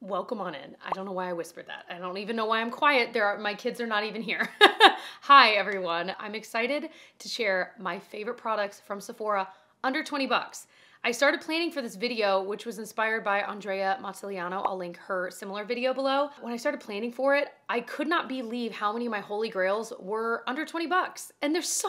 Welcome on in. I don't know why I whispered that. I don't even know why I'm quiet. My kids are not even here. Hi everyone. I'm excited to share my favorite products from Sephora under 20 bucks. I started planning for this video, which was inspired by Andrea Mazziliano. I'll link her similar video below. When I started planning for it, I could not believe how many of my holy grails were under 20 bucks. And they're so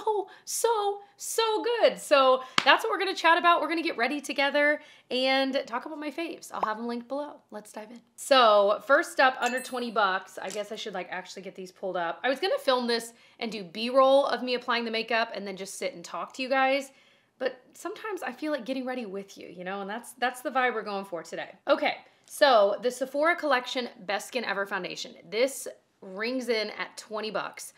good. So that's what we're gonna chat about. We're gonna get ready together and talk about my faves. I'll have them linked below. Let's dive in. So first up, under 20 bucks, I guess I should actually get these pulled up. I was gonna film this and do B-roll of me applying the makeup and then just sit and talk to you guys. But sometimes I feel like getting ready with you, you know, and that's the vibe we're going for today. Okay, so the Sephora Collection Best Skin Ever Foundation. This rings in at 20 bucks.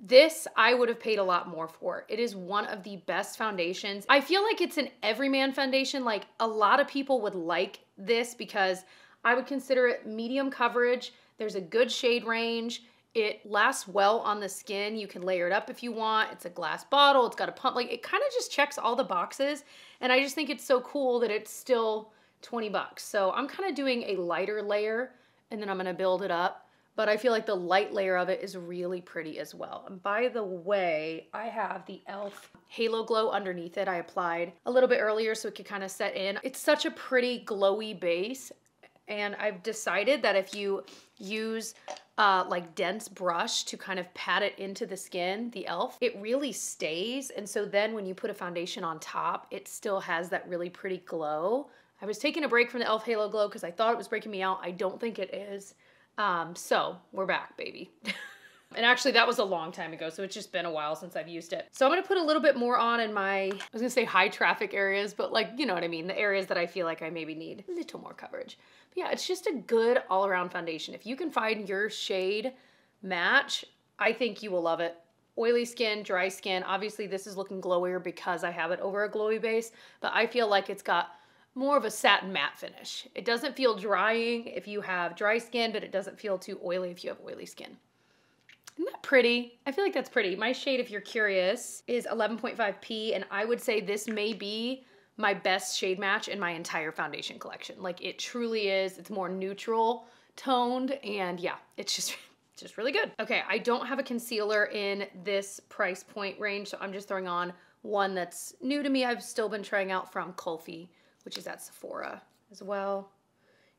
This I would have paid a lot more for. It is one of the best foundations. I feel like it's an everyman foundation. Like a lot of people would like this because I would consider it medium coverage. There's a good shade range. It lasts well on the skin. You can layer it up if you want. It's a glass bottle. It's got a pump. Like it kind of just checks all the boxes. And I just think it's so cool that it's still 20 bucks. So I'm kind of doing a lighter layer and then I'm going to build it up. But I feel like the light layer of it is really pretty as well. And by the way, I have the e.l.f. Halo Glow underneath it. I applied a little bit earlier so it could kind of set in. It's such a pretty glowy base. And I've decided that if you use like dense brush to kind of pat it into the skin, the e.l.f., it really stays. And so then when you put a foundation on top, it still has that really pretty glow. I was taking a break from the e.l.f. Halo Glow because I thought it was breaking me out. I don't think it is. So we're back, baby. And actually that was a long time ago, so it's just been a while since I've used it. So I'm gonna put a little bit more on in my, I was gonna say high traffic areas, but like, you know what I mean? The areas that I feel like I maybe need a little more coverage. But yeah, it's just a good all around foundation. If you can find your shade match, I think you will love it. Oily skin, dry skin. Obviously this is looking glowier because I have it over a glowy base, but I feel like it's got more of a satin matte finish. It doesn't feel drying if you have dry skin, but it doesn't feel too oily if you have oily skin. Isn't that pretty? I feel like that's pretty. My shade, if you're curious, is 11.5P, and I would say this may be my best shade match in my entire foundation collection. Like it truly is. It's more neutral toned, and yeah, it's just really good. Okay, I don't have a concealer in this price point range, so I'm just throwing on one that's new to me. I've still been trying out from Kulfi, which is at Sephora as well,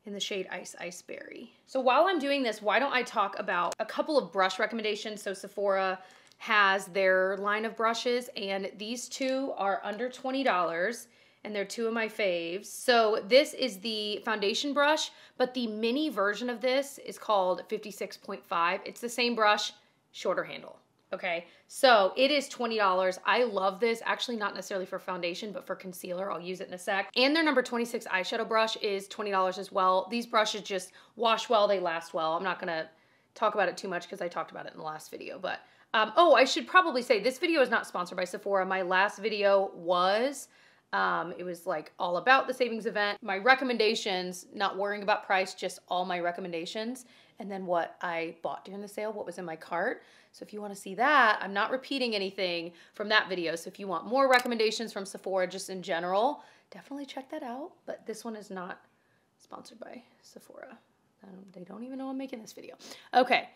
in the shade Ice Ice Berry. So while I'm doing this, why don't I talk about a couple of brush recommendations. So Sephora has their line of brushes, and these two are under $20, and they're two of my faves. So this is the foundation brush, but the mini version of this is called 56.5. It's the same brush, shorter handle. Okay, so it is $20. I love this, actually not necessarily for foundation, but for concealer. I'll use it in a sec. And their number 26 eyeshadow brush is $20 as well. These brushes just wash well, they last well. I'm not gonna talk about it too much because I talked about it in the last video, but, oh, I should probably say this video is not sponsored by Sephora. My last video was, it was like all about the savings event, my recommendations, not worrying about price, just all my recommendations, and then what I bought during the sale, what was in my cart. So if you wanna see that, I'm not repeating anything from that video. So if you want more recommendations from Sephora just in general, definitely check that out. But this one is not sponsored by Sephora. They don't even know I'm making this video. Okay,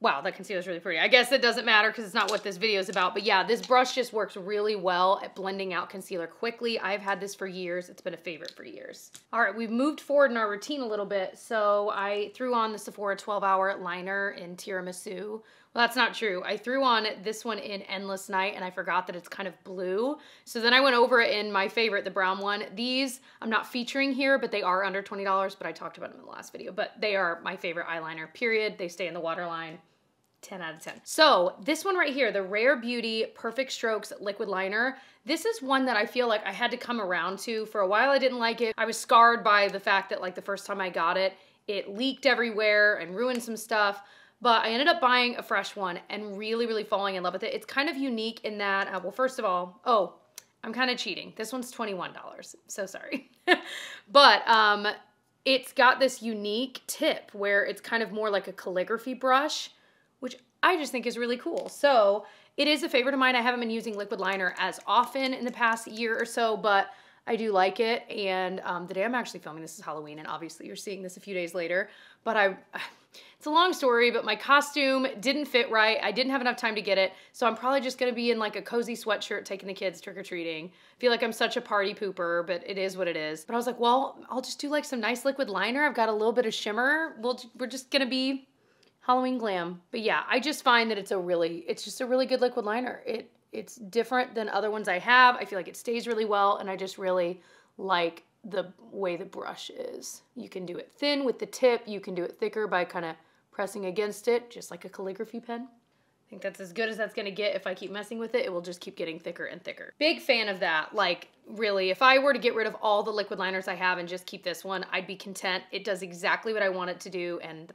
wow, that concealer's really pretty. I guess it doesn't matter because it's not what this video is about. But yeah, this brush just works really well at blending out concealer quickly. I've had this for years. It's been a favorite for years. All right, we've moved forward in our routine a little bit. So I threw on the Sephora 12-hour liner in Tiramisu. Well, that's not true. I threw on this one in Endless Night, and I forgot that it's kind of blue. So then I went over it in my favorite, the brown one. These I'm not featuring here, but they are under $20, but I talked about them in the last video. But they are my favorite eyeliner, period. They stay in the waterline. 10 out of 10. So this one right here, the Rare Beauty Perfect Strokes Liquid Liner. This is one that I feel like I had to come around to. For a while, I didn't like it. I was scarred by the fact that like the first time I got it, it leaked everywhere and ruined some stuff. But I ended up buying a fresh one and really falling in love with it. It's kind of unique in that, well, first of all, oh, I'm kind of cheating. This one's $21, so sorry. But it's got this unique tip where it's kind of more like a calligraphy brush, which I just think is really cool. So it is a favorite of mine. I haven't been using liquid liner as often in the past year or so, but I do like it, and the day I'm actually filming this is Halloween, and obviously you're seeing this a few days later, but it's a long story, but my costume didn't fit right. I didn't have enough time to get it, so I'm probably just gonna be in like a cozy sweatshirt taking the kids trick-or-treating. I feel like I'm such a party pooper, but it is what it is. But I was like, well, I'll just do like some nice liquid liner. I've got a little bit of shimmer. We're just gonna be Halloween glam. But yeah, I just find that it's just a really good liquid liner. It's different than other ones I have. I feel like it stays really well, and I just really like the way the brush is. You can do it thin with the tip. You can do it thicker by kind of pressing against it, just like a calligraphy pen. I think that's as good as that's gonna get. If I keep messing with it, it will just keep getting thicker and thicker. Big fan of that. Like, really, if I were to get rid of all the liquid liners I have and just keep this one, I'd be content. It does exactly what I want it to do, and the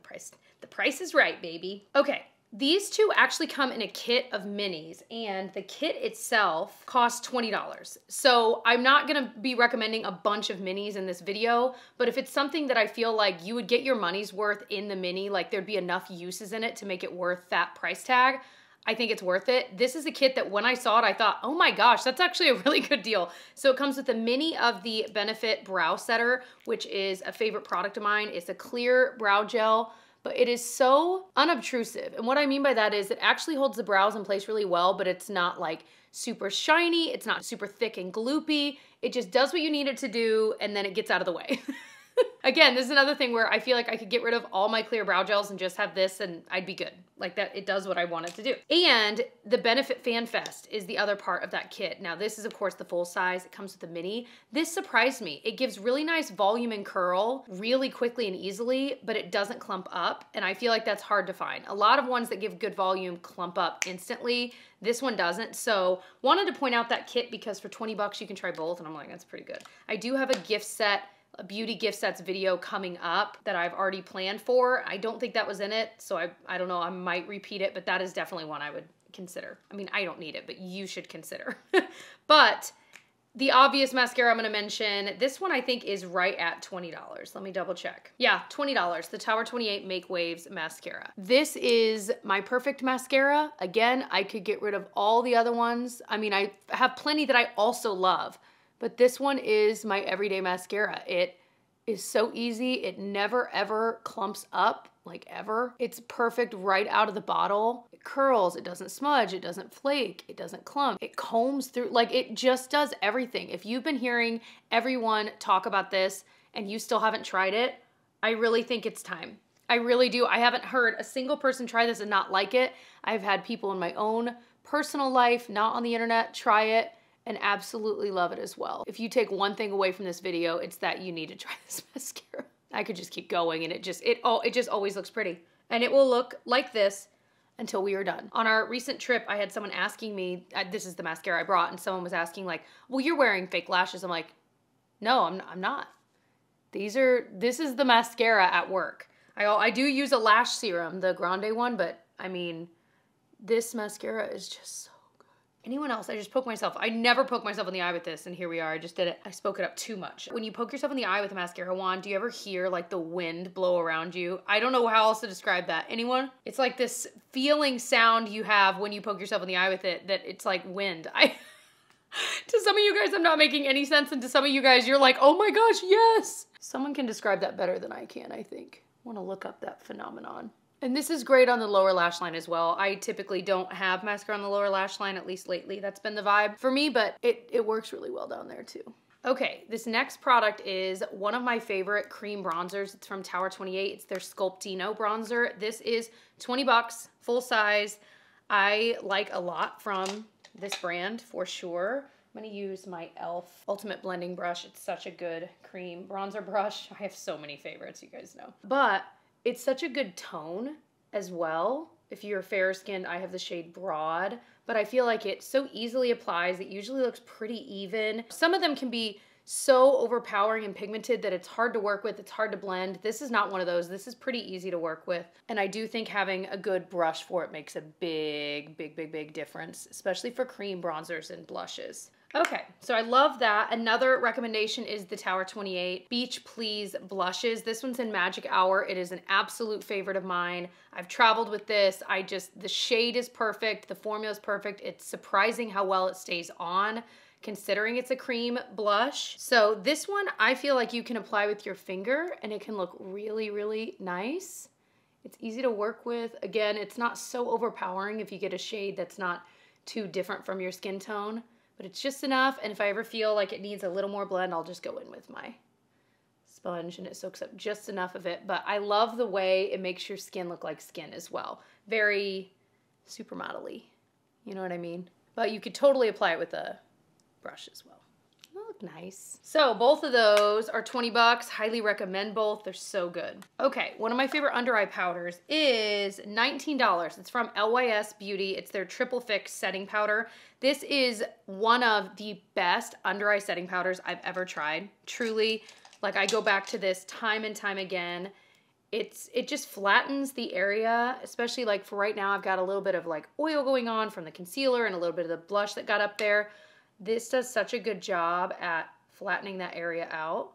price is right, baby. Okay. These two actually come in a kit of minis, and the kit itself costs $20. So I'm not gonna be recommending a bunch of minis in this video, but if it's something that I feel like you would get your money's worth in the mini, like there'd be enough uses in it to make it worth that price tag, I think it's worth it. This is a kit that when I saw it, I thought, oh my gosh, that's actually a really good deal. So it comes with a mini of the Benefit Brow Setter, which is a favorite product of mine. It's a clear brow gel, but it is so unobtrusive. And what I mean by that is it actually holds the brows in place really well, but it's not like super shiny, it's not super thick and gloopy. It just does what you need it to do, and then it gets out of the way. Again, this is another thing where I feel like I could get rid of all my clear brow gels and just have this and I'd be good. Like that, it does what I want it to do. And the Benefit Fan Fest is the other part of that kit. Now this is of course the full size, it comes with a mini. This surprised me. It gives really nice volume and curl really quickly and easily, but it doesn't clump up. And I feel like that's hard to find. A lot of ones that give good volume clump up instantly. This one doesn't, so wanted to point out that kit because for 20 bucks you can try both, and I'm like, that's pretty good. I do have a gift set, a beauty gift sets video coming up that I've already planned for. I don't think that was in it, so I don't know, I might repeat it, but that is definitely one I would consider. I mean, I don't need it, but you should consider. But the obvious mascara I'm gonna mention, this one I think is right at $20. Let me double check. Yeah, $20, the Tower 28 Make Waves Mascara. This is my perfect mascara. Again, I could get rid of all the other ones. I mean, I have plenty that I also love, but this one is my everyday mascara. It is so easy. It never ever clumps up, like ever. It's perfect right out of the bottle. It curls, it doesn't smudge, it doesn't flake, it doesn't clump. It combs through, like it just does everything. If you've been hearing everyone talk about this and you still haven't tried it, I really think it's time. I really do. I haven't heard a single person try this and not like it. I've had people in my own personal life, not on the internet, try it and absolutely love it as well. If you take one thing away from this video, it's that you need to try this mascara. I could just keep going, and it just always looks pretty. And it will look like this until we are done. On our recent trip, I had someone asking me, this is the mascara I brought, and someone was asking like, well, you're wearing fake lashes. I'm like, no, I'm not. This is the mascara at work. I do use a lash serum, the Grande one, but I mean, this mascara is just so. Anyone else? I just poke myself. I never poke myself in the eye with this, and here we are. I just did it. I spoke it up too much. When you poke yourself in the eye with a mascara wand, do you ever hear like the wind blow around you? I don't know how else to describe that. Anyone? It's like this feeling sound you have when you poke yourself in the eye with it, that it's like wind. To some of you guys, I'm not making any sense, and to some of you guys, you're like, oh my gosh, yes. Someone can describe that better than I can, I think. I wanna look up that phenomenon. And this is great on the lower lash line as well. I typically don't have mascara on the lower lash line, at least lately. That's been the vibe for me, but it works really well down there too. Okay, this next product is one of my favorite cream bronzers. It's from Tower 28. It's their Sculptino bronzer. This is 20 bucks, full size. I like a lot from this brand for sure. I'm gonna use my e.l.f. Ultimate Blending Brush. It's such a good cream bronzer brush. I have so many favorites, you guys know. But it's such a good tone as well. If you're fair skinned, I have the shade Broad, but I feel like it so easily applies. It usually looks pretty even. Some of them can be so overpowering and pigmented that it's hard to work with, it's hard to blend. This is not one of those. This is pretty easy to work with. And I do think having a good brush for it makes a big, big, big, big difference, especially for cream bronzers and blushes. Okay, so I love that. Another recommendation is the Tower 28 Beach Please Blushes. This one's in Magic Hour. It is an absolute favorite of mine. I've traveled with this. The shade is perfect. The formula is perfect. It's surprising how well it stays on. considering it's a cream blush. So this one I feel like you can apply with your finger and it can look really, really nice. It's easy to work with. Again, it's not so overpowering if you get a shade that's not too different from your skin tone, but it's just enough. And if I ever feel like it needs a little more blend, I'll just go in with my sponge and it soaks up just enough of it. But I love the way it makes your skin look like skin as well. Very supermodel-y, you know what I mean? But you could totally apply it with a brush as well. It'll look nice. So both of those are 20 bucks. Highly recommend both. They're so good. Okay, one of my favorite under eye powders is $19. It's from LYS Beauty. It's their Triple Fix setting powder. This is one of the best under eye setting powders I've ever tried. Truly, like I go back to this time and time again. It just flattens the area, especially like for right now, I've got a little bit of like oil going on from the concealer and a little bit of the blush that got up there. This does such a good job at flattening that area out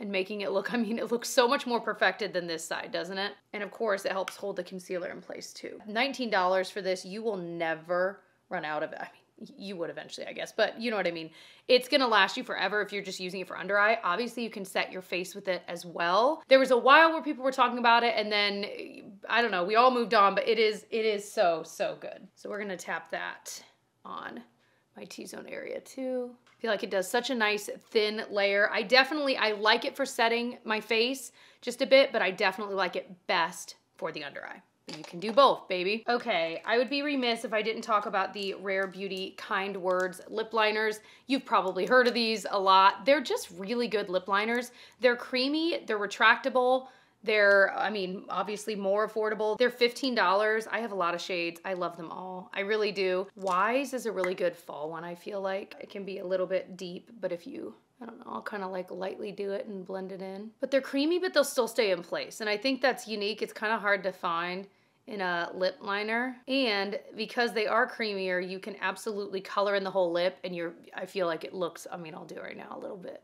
and making it look, I mean, it looks so much more perfected than this side, doesn't it? And of course it helps hold the concealer in place too. $19 for this, you will never run out of it. I mean, you would eventually, I guess, but you know what I mean? It's gonna last you forever if you're just using it for under eye. Obviously you can set your face with it as well. There was a while where people were talking about it and then, I don't know, we all moved on, but it is so, so good. So we're gonna tap that on my T-zone area too. I feel like it does such a nice thin layer. I like it for setting my face just a bit, but I definitely like it best for the under eye. You can do both, baby. Okay, I would be remiss if I didn't talk about the Rare Beauty Kind Words lip liners. You've probably heard of these a lot. They're just really good lip liners. They're creamy, they're retractable, they're, I mean, obviously more affordable. They're $15. I have a lot of shades. I love them all. I really do. Wise is a really good fall one, I feel like. It can be a little bit deep, but if you, I don't know, I'll kind of like lightly do it and blend it in. But they're creamy, but they'll still stay in place. And I think that's unique. It's kind of hard to find in a lip liner. And because they are creamier, you can absolutely color in the whole lip and you're, I feel like it looks, I mean, I'll do it right now a little bit.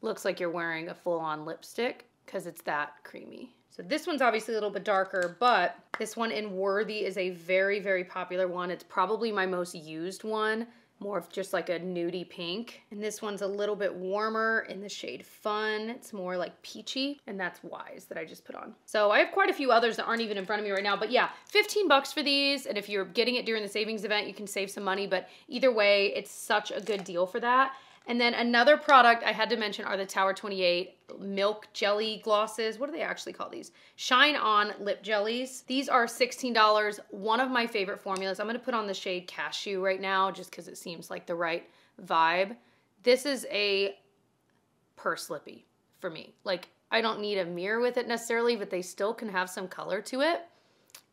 Looks like you're wearing a full-on lipstick, because it's that creamy. So this one's obviously a little bit darker, but this one in Worthy is a very, very popular one. It's probably my most used one, more of just like a nudie pink. And this one's a little bit warmer in the shade Fun. It's more like peachy, and that's Wise that I just put on. So I have quite a few others that aren't even in front of me right now, but yeah, 15 bucks for these. And if you're getting it during the savings event, you can save some money, but either way, it's such a good deal for that. And then another product I had to mention are the Tower 28 Milk Jelly Glosses. What do they actually call these? Shine On Lip Jellies. These are $16, one of my favorite formulas. I'm gonna put on the shade Cashew right now just because it seems like the right vibe. This is a purse lippy for me. Like, I don't need a mirror with it necessarily, but they still can have some color to it.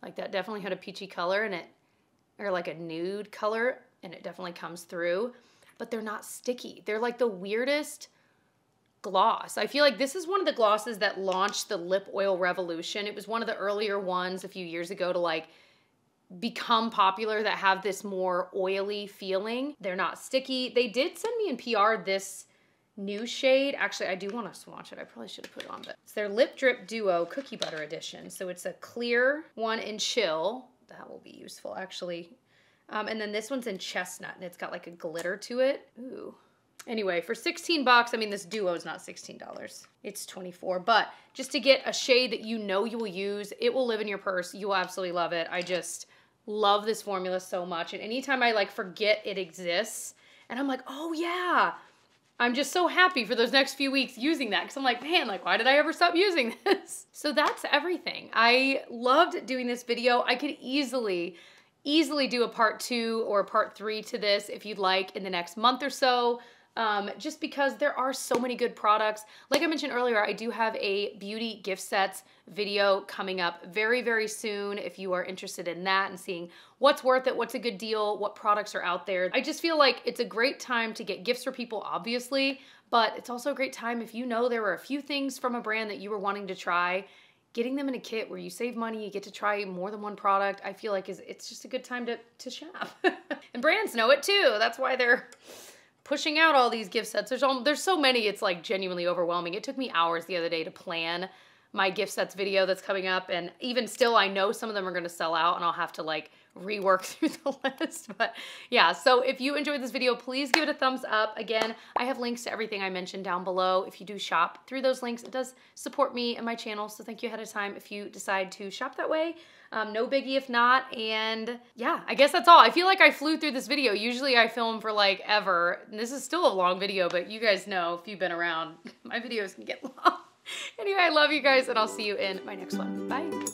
Like that definitely had a peachy color in it, or like a nude color, and it definitely comes through. But they're not sticky. They're like the weirdest gloss. I feel like this is one of the glosses that launched the lip oil revolution. It was one of the earlier ones a few years ago to like become popular that have this more oily feeling. They're not sticky. They did send me in PR this new shade. Actually, I do want to swatch it. I probably should have put it on, but it's their Lip Drip Duo Cookie Butter Edition. So it's a clear one in Chill. That will be useful actually. And then this one's in Chestnut, and it's got like a glitter to it. Ooh. Anyway, for 16 bucks, I mean, this duo is not $16. It's 24, but just to get a shade that you know you will use, it will live in your purse. You'll absolutely love it. I just love this formula so much. And anytime I like forget it exists, and I'm like, oh yeah, I'm just so happy for those next few weeks using that because I'm like, man, like why did I ever stop using this? So that's everything. I loved doing this video. I could easily do a part 2 or a part 3 to this if you'd like in the next month or so, just because there are so many good products. Like I mentioned earlier, I do have a beauty gift sets video coming up very, very soon if you are interested in that and seeing what's worth it, what's a good deal, what products are out there. I just feel like it's a great time to get gifts for people, obviously, but it's also a great time if you know there were a few things from a brand that you were wanting to try. Getting them in a kit where you save money, you get to try more than one product, I feel like it's just a good time to shop. And brands know it too. That's why they're pushing out all these gift sets. There's so many, it's like genuinely overwhelming. It took me hours the other day to plan my gift sets video that's coming up, and even still I know some of them are gonna sell out and I'll have to like rework through the list. But yeah, so if you enjoyed this video, please give it a thumbs up. Again, I have links to everything I mentioned down below. If you do shop through those links, it does support me and my channel. So thank you ahead of time if you decide to shop that way. No biggie if not. And yeah, I guess that's all. I feel like I flew through this video. Usually I film for like ever. And this is still a long video, but you guys know if you've been around, my videos can get long. Anyway, I love you guys and I'll see you in my next one. Bye.